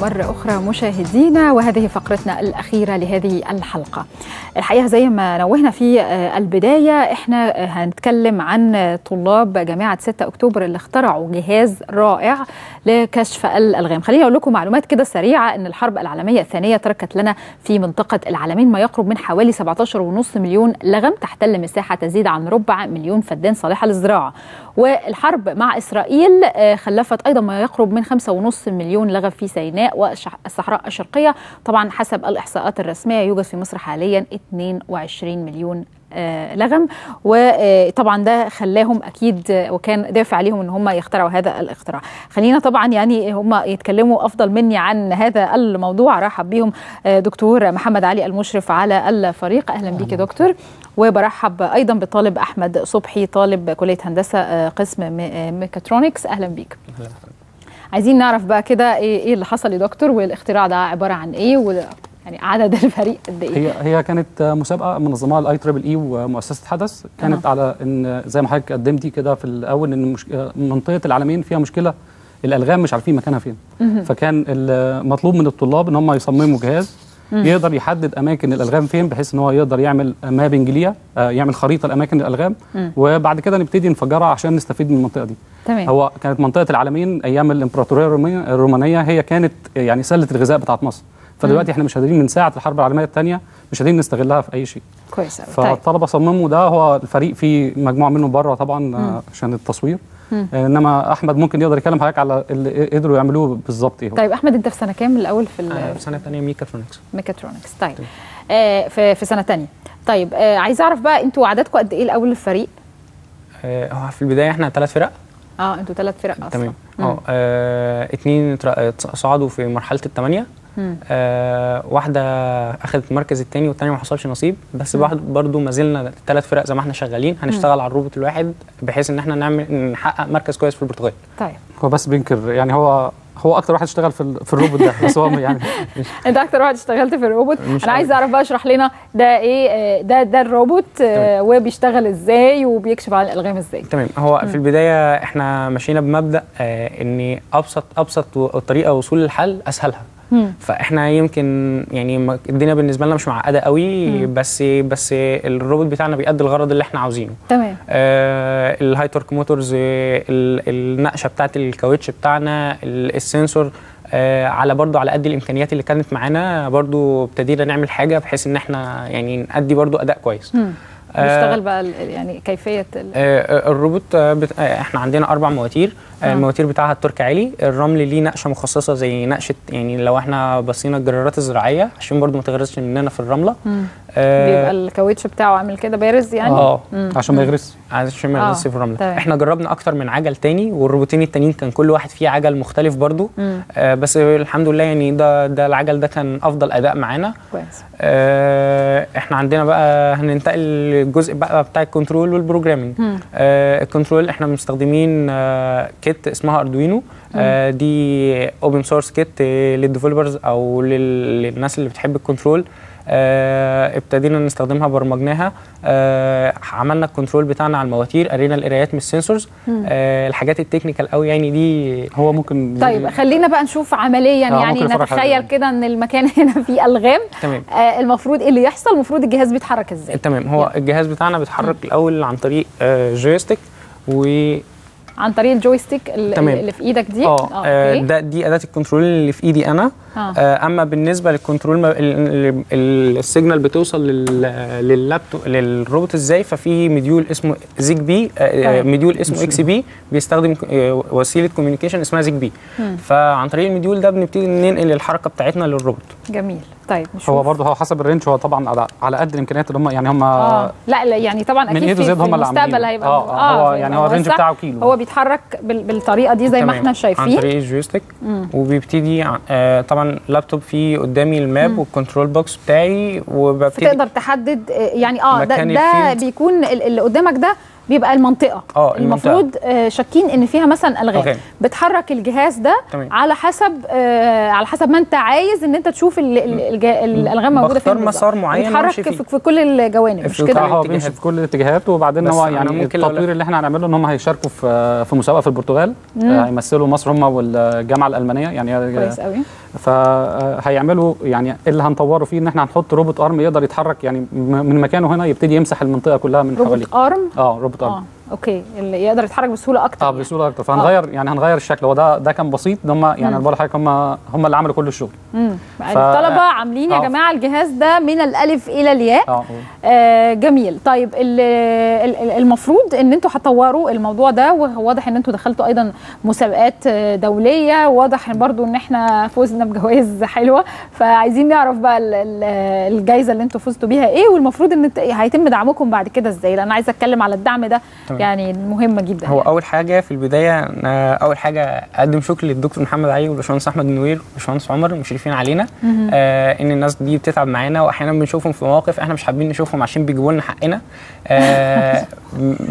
مرة أخرى مشاهدينا، وهذه فقرتنا الأخيرة لهذه الحلقة. الحقيقة زي ما نوهنا في البداية، احنا هنتكلم عن طلاب جامعة 6 أكتوبر اللي اخترعوا جهاز رائع لكشف الألغام. خليني أقول لكم معلومات كده سريعة. أن الحرب العالمية الثانية تركت لنا في منطقة العالمين ما يقرب من حوالي 17.5 مليون لغم تحتل مساحة تزيد عن ربع مليون فدان صالحة للزراعة، والحرب مع إسرائيل خلفت أيضا ما يقرب من 5.5 مليون لغم في سيناء والصحراء الشرقية. طبعا حسب الإحصاءات الرسمية يوجد في مصر حاليا 22 مليون لغم، وطبعا ده خلاهم اكيد وكان دافع عليهم ان هم يخترعوا هذا الاختراع. خلينا طبعا يعني هم يتكلموا افضل مني عن هذا الموضوع. رحب بيهم دكتور محمد علي المشرف على الفريق، اهلا بيك يا دكتور. وبرحب ايضا بطالب احمد صبحي، طالب كليه هندسه قسم ميكاترونكس، اهلا بيك. عايزين نعرف بقى كده ايه اللي حصل يا دكتور، والاختراع ده عباره عن ايه، يعني عدد الفريق قد ايه؟ هي كانت مسابقه منظمها ال I-Triple-I ومؤسسه حدث، كانت على ان زي ما حضرتك قدمتي كده في الاول ان منطقه العالمين فيها مشكله، الالغام مش عارفين مكانها فين. فكان المطلوب من الطلاب ان هم يصمموا جهاز يقدر يحدد اماكن الالغام فين، بحيث ان هو يقدر يعمل مابنج ليها، يعمل خريطه لاماكن الالغام وبعد كده نبتدي نفجرها عشان نستفيد من المنطقه دي. تمام. هو كانت منطقه العالمين ايام الامبراطوريه الرومانيه هي كانت يعني سله الغذاء بتاعت مصر، فدلوقتي احنا مش قادرين من ساعه الحرب العالميه الثانيه مش قادرين نستغلها في اي شيء. كويس قوي. فالطلبه صمموا ده، هو الفريق فيه مجموعه منهم بره طبعا عشان التصوير، انما احمد ممكن يقدر يكلم حضرتك على اللي قدروا يعملوه بالظبط. ايه هو؟ طيب احمد، انت في سنه كام الاول؟ في سنه ثانيه ميكاترونكس. ميكاترونكس. طيب في سنه ثانيه. طيب عايز اعرف بقى انتوا عددكم قد ايه الاول الفريق؟ هو في البدايه احنا 3 فرق. انتوا 3 فرق اصلا. تمام. 2 صعدوا في مرحله ال8. واحده اخذت المركز الثاني والثانيه ما حصلش نصيب، بس برضه ما زلنا 3 فرق زي ما احنا شغالين هنشتغل على الروبوت الواحد بحيث ان احنا نحقق مركز كويس في البرتغال. طيب هو بس بينكر يعني هو اكتر واحد اشتغل في الروبوت ده، بس هو يعني انت اكتر واحد اشتغلت في الروبوت. انا عايز اعرف بقى، اشرح لنا ده ايه، ده الروبوت وبيشتغل ازاي وبيكشف عن الالغام ازاي. تمام. هو في البدايه احنا مشينا بمبدا ان ابسط طريقه وصول للحل اسهلها. فاحنا يمكن يعني الدنيا بالنسبه لنا مش معقده قوي، بس الروبوت بتاعنا بيأدي الغرض اللي احنا عاوزينه. تمام. الهاي تورك موتورز، النقشه بتاعه الكاوتش بتاعنا، السنسور، على برضو على قد الامكانيات اللي كانت معانا برضو ابتدينا نعمل حاجه بحيث ان احنا يعني نأدي برضو اداء كويس. بيشتغل بقى يعني كيفيه الروبوت. احنا عندنا 4 مواتير. المواتير بتاعها التورك عالي، الرمل ليه نقشه مخصصه زي نقشه، يعني لو احنا بصينا الجرارات الزراعيه عشان برضو ما تغرسش مننا في الرمله. بيبقى الكاوتش بتاعه عامل كده بارز يعني عشان ما يغرسش في الرمله. طيب. احنا جربنا اكتر من عجل تاني، والروبوتين التانيين كان كل واحد فيه عجل مختلف برضو. بس الحمد لله يعني ده العجل ده كان افضل اداء معانا. كويس. احنا عندنا بقى هننتقل للجزء بقى بتاع الكنترول والبروجرامينج. الكنترول احنا مستخدمين كيت اسمها اردوينو. دي اوبن سورس كيت للديفلوبرز او للناس اللي بتحب الكنترول. ابتدينا نستخدمها، برمجناها، عملنا الكنترول بتاعنا على المواتير، قرينا القرايات من السنسورز، الحاجات التكنيكال قوي يعني دي هو ممكن. طيب خلينا بقى نشوف عمليا، يعني نتخيل كده ان المكان هنا فيه الغام. تمام. المفروض ايه اللي يحصل؟ المفروض الجهاز بيتحرك ازاي؟ تمام. هو الجهاز بتاعنا بيتحرك الاول عن طريق جويستيك، و عن طريق الجويستيك اللي في ايدك دي. دي اداه الكنترول اللي في ايدي انا. اما بالنسبه للكنترول السيجنال بتوصل لللابتوب للروبوت ازاي، ففي مديول اسمه زيجبي، مديول اسمه XB بيستخدم وسيله كوميونيكيشن اسمها زيجبي. فعن طريق المديول ده بنبتدي ننقل الحركه بتاعتنا للروبوت. جميل. طيب نشوف. هو برضه هو حسب الرينج، هو طبعا على قد الامكانيات اللي هم يعني هم لا يعني طبعا اكيد في المستقبل هيبقى هو يعني هو الرينج بتاعه كيلو، هو بيتحرك بالطريقه دي زي ما احنا شايفين عن طريق الجويستيك. وبيبتدي طبعا اللابتوب فيه قدامي الماب والكنترول بوكس بتاعي، وببتدي فتقدر تحدد يعني ده بيكون اللي قدامك ده بيبقى المنطقه المفروض شاكين ان فيها مثلا الغاز، بتحرك الجهاز ده على حسب ما انت عايز ان انت تشوف الالغام موجوده فين، بختار مسار معين بيتحرك في كل الجوانب، مش كده؟ بيمشي في كل الاتجاهات. وبعدين هو يعني التطوير اللي احنا هنعمله ان هم هيشاركوا في مسابقه في البرتغال، هيمثلوا مصر هم والجامعه الالمانيه. يعني كويس قوي. فهيعملوا يعني اللي هنطوره فيه ان احنا هنحط روبوت ارم يقدر يتحرك يعني من مكانه هنا، يبتدي يمسح المنطقه كلها من حواليه. روبوت ارم؟ روبوت ارم اوكي، اللي يقدر يتحرك بسهوله اكتر. بسهوله اكتر. فهنغير يعني هنغير الشكل. هو ده كان بسيط، ده هم يعني بقول لحضرتك هم اللي عملوا كل الشغل. الطلبه عاملين يا جماعه الجهاز ده من الالف الى الياء. جميل. طيب المفروض ان انتوا هتطوروا الموضوع ده، وواضح ان انتوا دخلتوا ايضا مسابقات دوليه، واضح برضو ان احنا فوزنا بجوائز حلوه، فعايزين نعرف بقى الجائزه اللي انتوا فزتوا بيها ايه، والمفروض ان هيتم دعمكم بعد كده ازاي، لان انا عايزه اتكلم على الدعم ده. يعني مهمه جدا. هو اول حاجه في البدايه، اول حاجه اقدم شكر للدكتور محمد علي والباشمهندس احمد النوير والباشمهندس عمر، مشرفين علينا. ان الناس دي بتتعب معانا، واحيانا بنشوفهم في مواقف احنا مش حابين نشوفهم عشان بيجيبوا لنا حقنا.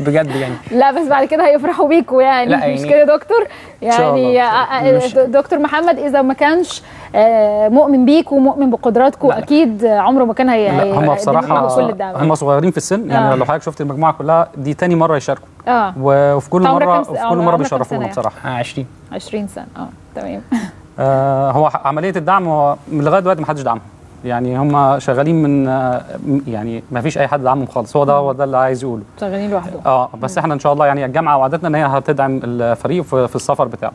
بجد يعني. لا بس بعد كده هيفرحوا بيكوا يعني، مش كده يا دكتور؟ يعني دكتور محمد اذا ما كانش مؤمن بيك ومؤمن بقدراتكم اكيد عمره ما كان هيقدم لكم كل الدعم. هم صغيرين في السن يعني. لو حضرتك شفت المجموعه كلها دي تاني مره يشاركوا. وفي كل مره بيشرفونا بصراحه. 20 سنه. تمام. هو عمليه الدعم هو لغايه دلوقتي ما حدش دعمهم، يعني هم شغالين من يعني ما فيش اي حد دعمهم خالص. هو ده اللي عايز يقوله، شغالين لوحدهم. بس احنا ان شاء الله يعني الجامعه وعدتنا ان هي هتدعم الفريق في السفر بتاعه.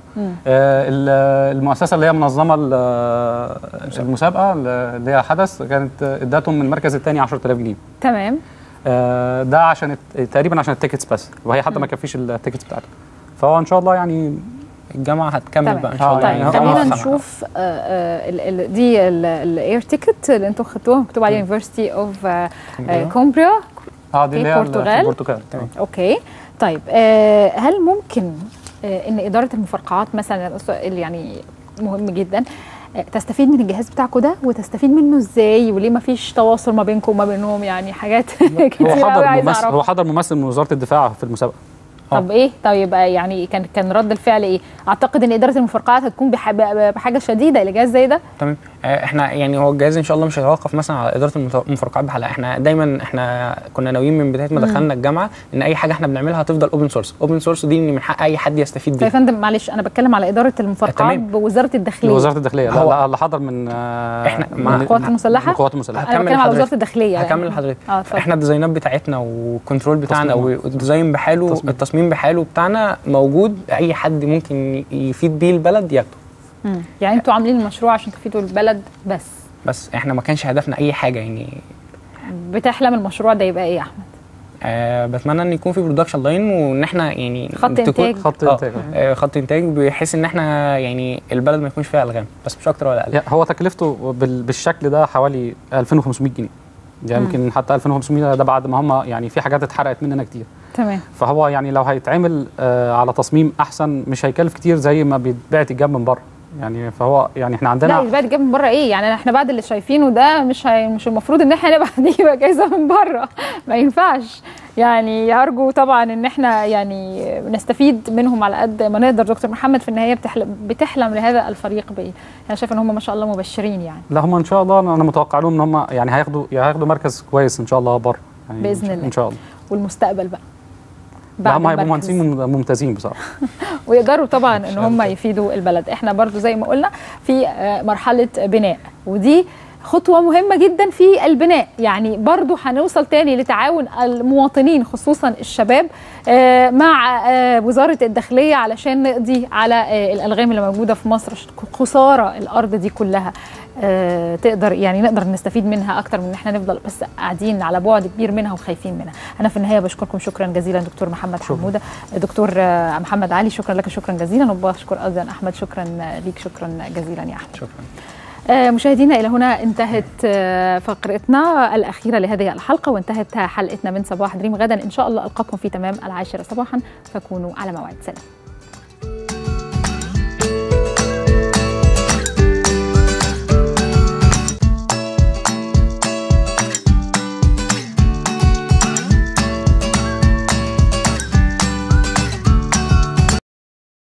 المؤسسه اللي هي منظمه المسابقه اللي هي حدث كانت ادتهم من المركز الثاني 10000 جنيه. تمام. ده عشان تقريبا عشان التيكتس بس، وهي حتى ما كفيش التيكتس بتاعتها. فهو ان شاء الله يعني الجامعه هتكمل بقى ان شاء الله. طيب خلينا نشوف دي الاير تيكت اللي انتم خدتوها، مكتوب عليها يونيفرسيتي اوف كومبريا دي اللي هي في البرتغال. اوكي. طيب هل ممكن ان اداره المفرقعات مثلا، اللي يعني مهم جدا، تستفيد من الجهاز بتاعكم ده، وتستفيد منه ازاي، وليه ما فيش تواصل ما بينكم وما بينهم؟ يعني حاجات كتير قوي عايز اعرفها. هو حضر ممثل من وزاره الدفاع في المسابقه. طب ايه، طيب يعني كان رد الفعل ايه؟ اعتقد ان اداره المفرقعات هتكون بحاجه شديده لجهاز زي ده. تمام. احنا يعني هو الجهاز ان شاء الله مش هيتوقف مثلا على اداره المفرقعات بحالها. احنا دايما كنا ناويين من بدايه ما دخلنا الجامعه ان اي حاجه احنا بنعملها هتفضل اوبن سورس. اوبن سورس دي ان من حق اي حد يستفيد بيها. يا فندم معلش انا بتكلم على اداره المفرقعات بوزاره الداخليه. وزاره الداخليه لا اللي حضر من احنا مع القوات المسلحه. القوات المسلحه هكمل على وزاره الداخليه. هكمل لحضرتك. احنا الديزاينات بتاعتنا والكنترول بتاعنا والديزاين بحاله، التصميم بحاله بتاعنا موجود، اي حد ممكن يفيد بيه البلد ياخده. يعني انتوا عاملين المشروع عشان تفيدوا البلد بس احنا ما كانش هدفنا اي حاجه يعني. بتحلم المشروع ده يبقى ايه يا احمد؟ بتمنى ان يكون في برودكشن لاين، وان احنا يعني خط انتاج. خط انتاج بحيث ان احنا يعني البلد ما يكونش فيها الغام، بس مش اكتر ولا اقل. هو تكلفته بالشكل ده حوالي 2500 جنيه يعني، يمكن حتى 2500 ده بعد ما هم يعني في حاجات اتحرقت مننا كتير. تمام. فهو يعني لو هيتعمل على تصميم احسن مش هيكلف كتير زي ما بيتباع تجاب من بره يعني. فهو يعني احنا عندنا لا يتباع تجاب من بره ايه يعني، احنا بعد اللي شايفينه ده مش المفروض ان احنا نبقى نجيب جايزه من بره، ما ينفعش يعني. ارجو طبعا ان احنا يعني نستفيد منهم على قد ما نقدر. دكتور محمد في النهايه بتحلم لهذا الفريق بايه؟ انا شايف ان هم ما شاء الله مبشرين يعني. لا هم ان شاء الله انا متوقع لهم ان هم يعني هياخدوا مركز كويس ان شاء الله بره يعني باذن الله. ان شاء الله. والمستقبل بقى هم هيبقوا مهندسين ممتازين بصراحه. ويقدروا طبعا ان هم يفيدوا البلد. احنا برضو زي ما قلنا في مرحله بناء، ودي خطوه مهمه جدا في البناء يعني. برضو هنوصل تاني لتعاون المواطنين خصوصا الشباب مع وزاره الداخليه علشان نقضي على الالغام اللي موجوده في مصر. خساره الارض دي كلها تقدر يعني نقدر نستفيد منها اكتر من ان احنا نفضل بس قاعدين على بعد كبير منها وخايفين منها. انا في النهايه بشكركم شكرا جزيلا دكتور محمد حموده، دكتور محمد علي شكرا لك شكرا جزيلا، وبشكر ايضا احمد شكرا ليك شكرا جزيلا يا احمد. شكرا. مشاهدينا الى هنا انتهت فقرتنا الاخيره لهذه الحلقه، وانتهت حلقتنا من صباح دريم. غدا ان شاء الله القاكم في تمام 10 صباحا، فكونوا على موعد. سلام.